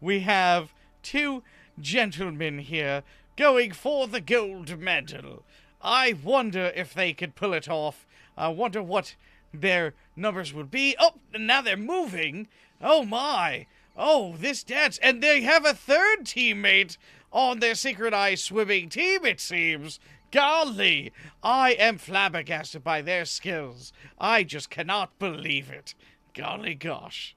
we have two gentlemen here going for the gold medal. I wonder if they could pull it off. I wonder what their numbers would be. Oh, now they're moving. Oh, my. Oh, this dance. And they have a third teammate on their synchronized swimming team, it seems. Golly, I am flabbergasted by their skills. I just cannot believe it. Golly gosh.